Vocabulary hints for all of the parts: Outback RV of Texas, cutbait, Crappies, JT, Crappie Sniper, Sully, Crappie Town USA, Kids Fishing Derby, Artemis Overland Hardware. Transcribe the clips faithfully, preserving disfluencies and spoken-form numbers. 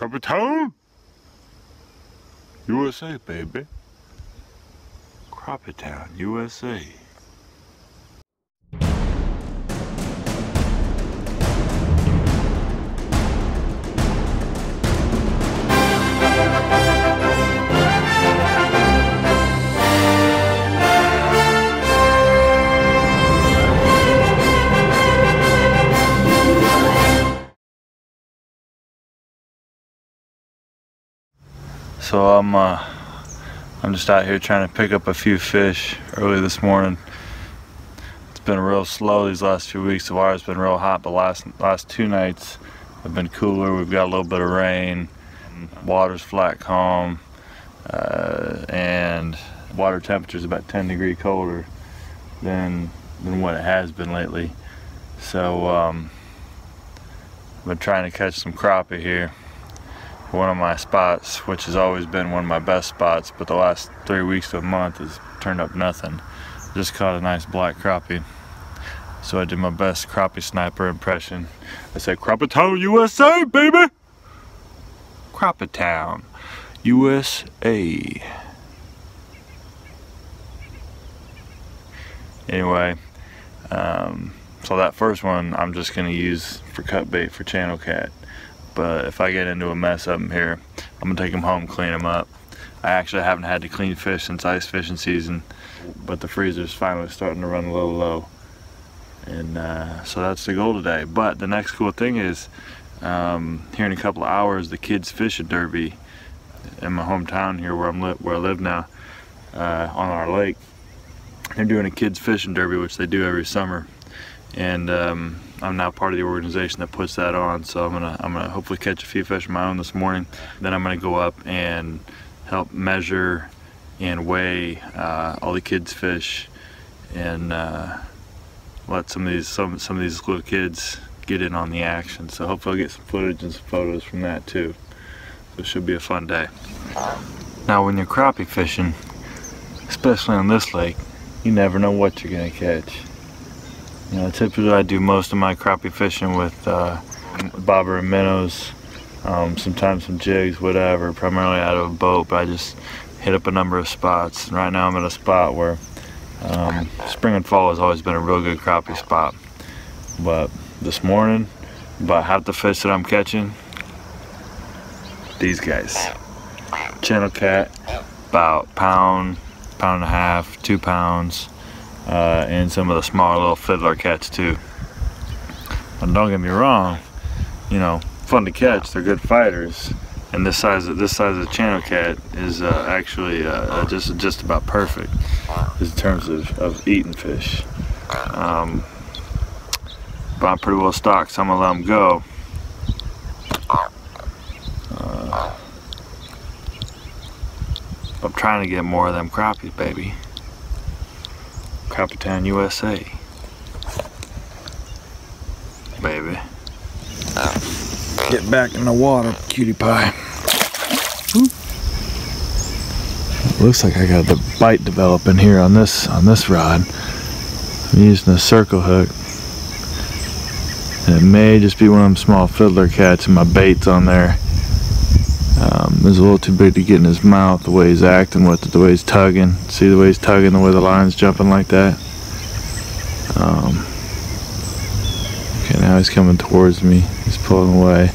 Crappie Town U S A, baby. Crappie Town U S A. So I'm, uh, I'm just out here trying to pick up a few fish early this morning. It's been real slow these last few weeks. The water's been real hot, but last last two nights have been cooler. We've got a little bit of rain, water's flat calm, uh, and water temperature's about ten degrees colder than than what it has been lately. So um, I've been trying to catch some crappie here. One of my spots, which has always been one of my best spots, but the last three weeks to a month has turned up nothing. Just caught a nice black crappie. So I did my best Crappie Sniper impression. I said, Crappie Town U S A, baby! Crappie Town U S A. Anyway, um, so that first one I'm just gonna use for cut bait for channel cat. But if I get into a mess of them here, I'm gonna take them home, clean them up. I actually haven't had to clean fish since ice fishing season, but the freezer's finally starting to run a little low. And uh, so that's the goal today. But the next cool thing is, um, here in a couple of hours, the Kids Fishing Derby in my hometown here where, I'm li where I live now, uh, on our lake. They're doing a Kids Fishing Derby, which they do every summer. And um, I'm now part of the organization that puts that on, so I'm gonna I'm gonna hopefully catch a few fish of my own this morning. Then I'm gonna go up and help measure and weigh uh, all the kids' fish, and uh, let some of these some some of these little kids get in on the action. So hopefully I'll get some footage and some photos from that too. So it should be a fun day. Now, when you're crappie fishing, especially on this lake, you never know what you're gonna catch. You know, typically I do most of my crappie fishing with uh, bobber and minnows, um, sometimes some jigs, whatever, primarily out of a boat, but I just hit up a number of spots. And right now I'm at a spot where um, spring and fall has always been a real good crappie spot. But this morning, about half the fish that I'm catching, these guys. Channel cat, about pound, pound and a half, two pounds. Uh, and some of the smaller little fiddler cats too. And don't get me wrong, you know, fun to catch. They're good fighters, and this size of this size of channel cat is uh, actually uh, just just about perfect in terms of, of eating fish. Um, but I'm pretty well stocked, so I'm gonna let them go. Uh, I'm trying to get more of them crappies, baby. Crappie Town U S A, baby. Get back in the water, cutie pie. Oop. Looks like I got the bite developing here on this on this rod. I'm using a circle hook, and it may just be one of them small fiddler cats, and my bait's on there. Um, it's a little too big to get in his mouth, the way he's acting with it, the way he's tugging. See the way he's tugging, the way the line's jumping like that. Um, okay, now he's coming towards me. He's pulling away,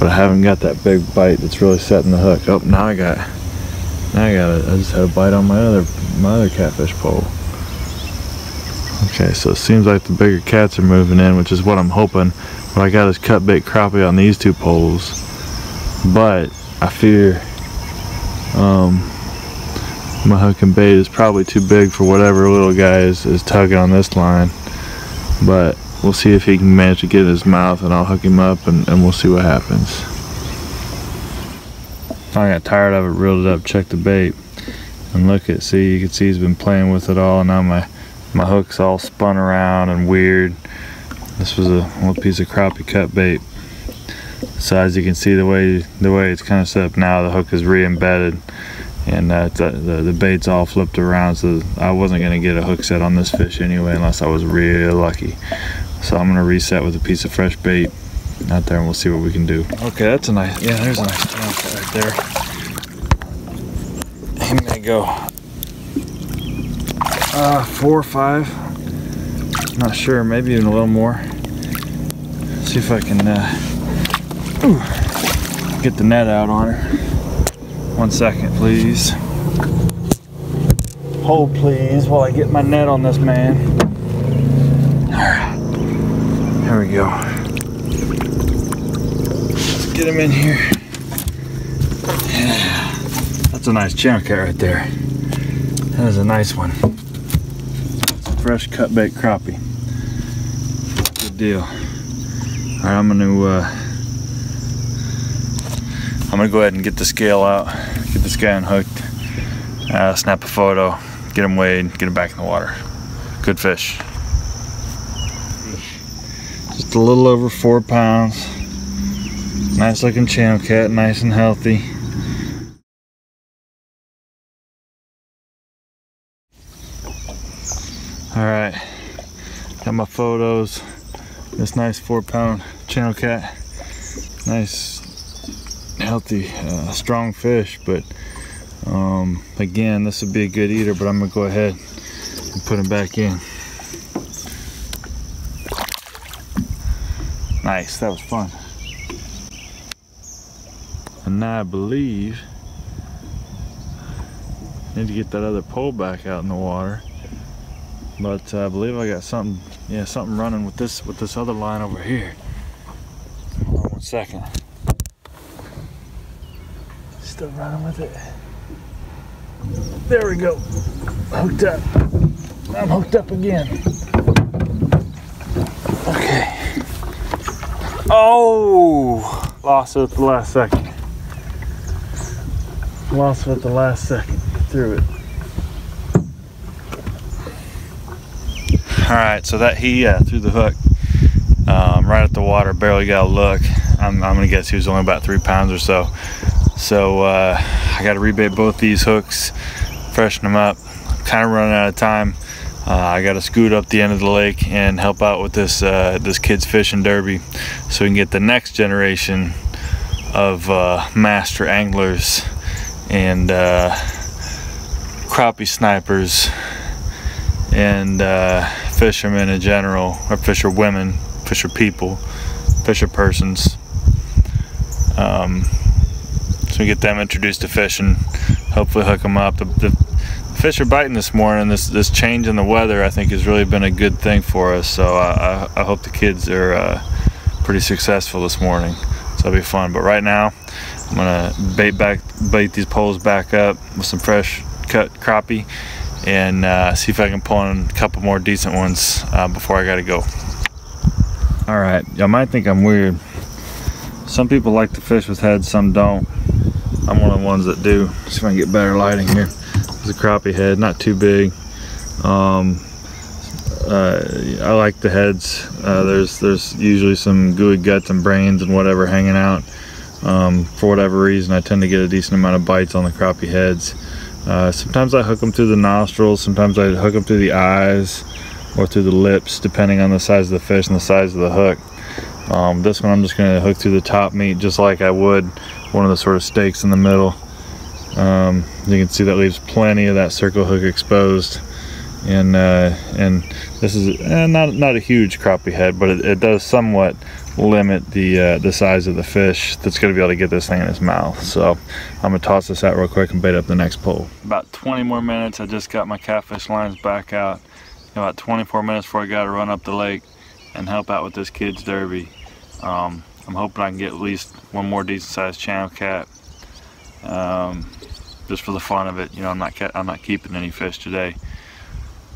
but I haven't got that big bite that's really setting the hook. Oh, now I got, now I got it. I just had a bite on my other, my other catfish pole. Okay, so it seems like the bigger cats are moving in, which is what I'm hoping. What I got is cut bait crappie on these two poles, but I fear um, my hook and bait is probably too big for whatever little guy is, is tugging on this line. But we'll see if he can manage to get in his mouth, and I'll hook him up, and, and we'll see what happens. I got tired of it, reeled it up, checked the bait, and look at, see, you can see he's been playing with it all, and now my, my hook's all spun around and weird. This was a little piece of crappie cut bait. So as you can see, the way the way it's kind of set up now, the hook is re-embedded, and uh, the, the, the bait's all flipped around, so I wasn't going to get a hook set on this fish anyway unless I was real lucky. So I'm going to reset with a piece of fresh bait out there and we'll see what we can do. Okay, that's a nice, yeah, there's a nice trout right there. He may go uh, four or five, not sure, maybe even a little more. See if I can uh, get the net out on her. One second, please. Hold, please, while I get my net on this man. All right, here we go. Let's get him in here. Yeah, that's a nice channel cat right there. That is a nice one. Fresh cut bait crappie. Good deal. All right, I'm gonna uh, I'm gonna go ahead and get the scale out, get this guy unhooked, uh, snap a photo, get him weighed, get him back in the water. Good fish. Just a little over four pounds. Nice looking channel cat, nice and healthy. All right, got my photos. This nice four pound channel cat, nice healthy uh, strong fish, but um, again, this would be a good eater, but I'm gonna go ahead and put him back in. Nice, that was fun. And now I believe I need to get that other pole back out in the water, but uh, I believe I got something, yeah, something running with this with this other line over here. Hold on one second. Still running with it. There we go. Hooked up. I'm hooked up again. Okay. Oh, lost it at the last second. Lost it at the last second. Threw it. All right, so that he uh, threw the hook um, right at the water, barely got a look. I'm, I'm gonna guess he was only about three pounds or so. So uh, I gotta rebait both these hooks, freshen them up. I'm kinda running out of time. Uh, I gotta scoot up the end of the lake and help out with this, uh, this Kids Fishing Derby so we can get the next generation of uh, master anglers and uh, crappie snipers and uh, fishermen in general, or fisher women, fisher people, fisher persons. Um, so we get them introduced to fishing, hopefully hook them up. The, the fish are biting this morning. This this change in the weather, I think, has really been a good thing for us. So I, I, I hope the kids are uh, pretty successful this morning. So it'll be fun. But right now, I'm gonna bait back, bait these poles back up with some fresh cut crappie, and uh, see if I can pull in a couple more decent ones uh, before I gotta go. Alright, y'all might think I'm weird. Some people like to fish with heads, some don't. I'm one of the ones that do. See if I can get better lighting here. There's a crappie head, not too big. Um, uh, I like the heads. Uh, there's, there's usually some gooey guts and brains and whatever hanging out. Um, for whatever reason, I tend to get a decent amount of bites on the crappie heads. Uh, sometimes I hook them through the nostrils, sometimes I hook them through the eyes or through the lips, depending on the size of the fish and the size of the hook. Um, this one I'm just going to hook through the top meat, just like I would one of the sort of steaks in the middle. Um, you can see that leaves plenty of that circle hook exposed, and uh, and this is eh, not not a huge crappie head, but it, it does somewhat limit the uh, the size of the fish that's going to be able to get this thing in his mouth. So I'm gonna toss this out real quick and bait up the next pole. About twenty more minutes. I just got my catfish lines back out. About twenty-four minutes before I got to run up the lake and help out with this Kids Derby. Um, I'm hoping I can get at least one more decent-sized channel cat, um, just for the fun of it. You know, I'm not I'm not keeping any fish today,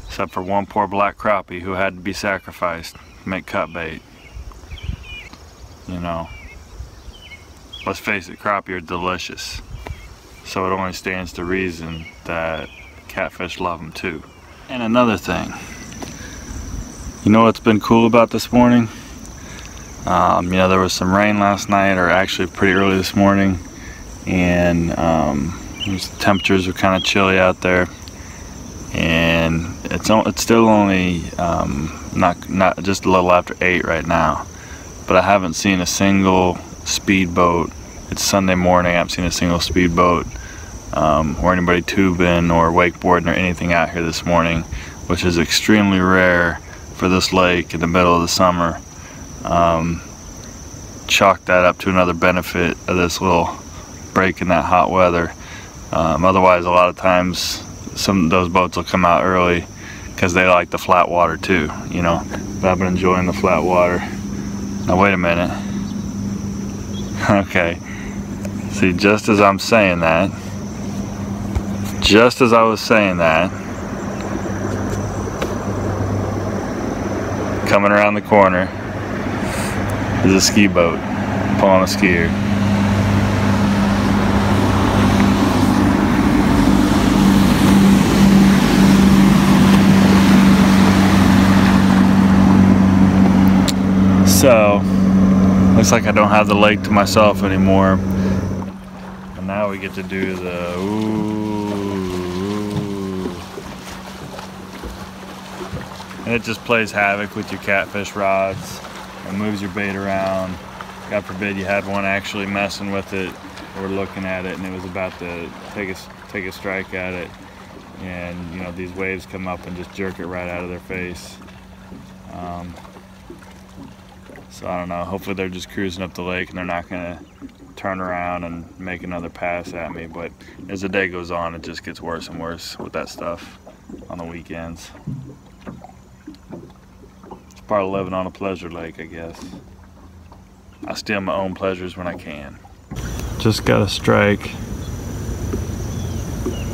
except for one poor black crappie who had to be sacrificed to make cut bait. You know, let's face it, crappie are delicious, so it only stands to reason that catfish love them too. And another thing, you know what's been cool about this morning? Um, you know, there was some rain last night, or actually pretty early this morning, and um, the temperatures were kind of chilly out there, and it's, it's still only um, not, not just a little after eight right now. but I haven't seen a single speedboat. It's Sunday morning, I haven't seen a single speedboat um, or anybody tubing or wakeboarding or anything out here this morning, which is extremely rare for this lake in the middle of the summer. Um, chalk that up to another benefit of this little break in that hot weather. Um, otherwise, a lot of times some of those boats will come out early because they like the flat water too, you know. But I've been enjoying the flat water. Now wait a minute. Okay, see, just as I'm saying that, just as I was saying that, coming around the corner is a ski boat pulling a skier. So, looks like I don't have the lake to myself anymore. And now we get to do the ooh. And it just plays havoc with your catfish rods. It moves your bait around. God forbid you had one actually messing with it or looking at it and it was about to take a, take a strike at it. And, you know, these waves come up and just jerk it right out of their face. Um, So I don't know, hopefully they're just cruising up the lake and they're not gonna turn around and make another pass at me, but as the day goes on, it just gets worse and worse with that stuff on the weekends. It's part of living on a pleasure lake, I guess. I steal my own pleasures when I can. Just got a strike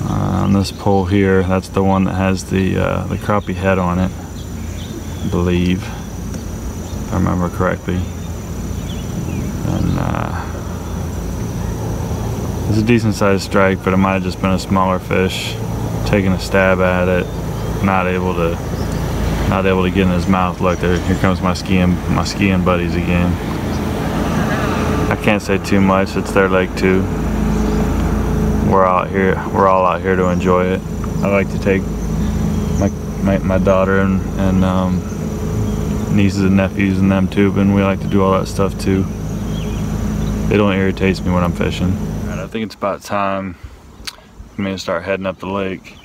on this pole here. That's the one that has the, uh, the crappie head on it, I believe. I remember correctly, and uh, it's a decent sized strike, but it might have just been a smaller fish taking a stab at it, not able to, not able to get in his mouth. Look, there, here comes my skiing, my skiing buddies again. I can't say too much. It's their lake too. We're out here. We're all out here to enjoy it. I like to take my my, my daughter and and. Um, nieces and nephews and them tubing. We like to do all that stuff too. It only irritates me when I'm fishing. All right, I think it's about time for me to start heading up the lake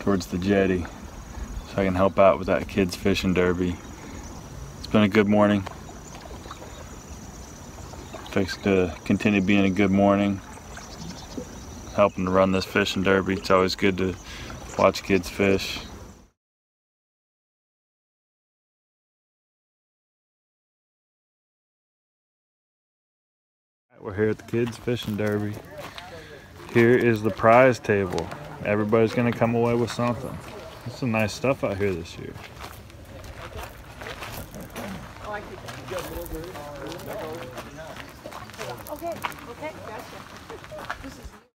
towards the jetty so I can help out with that Kids Fishing Derby. It's been a good morning. Fixed to continue being a good morning. Helping to run this fishing derby. It's always good to watch kids fish. We're here at the Kids Fishing Derby. Here is the prize table. Everybody's gonna come away with something. There's some nice stuff out here this year. Okay, okay, gotcha.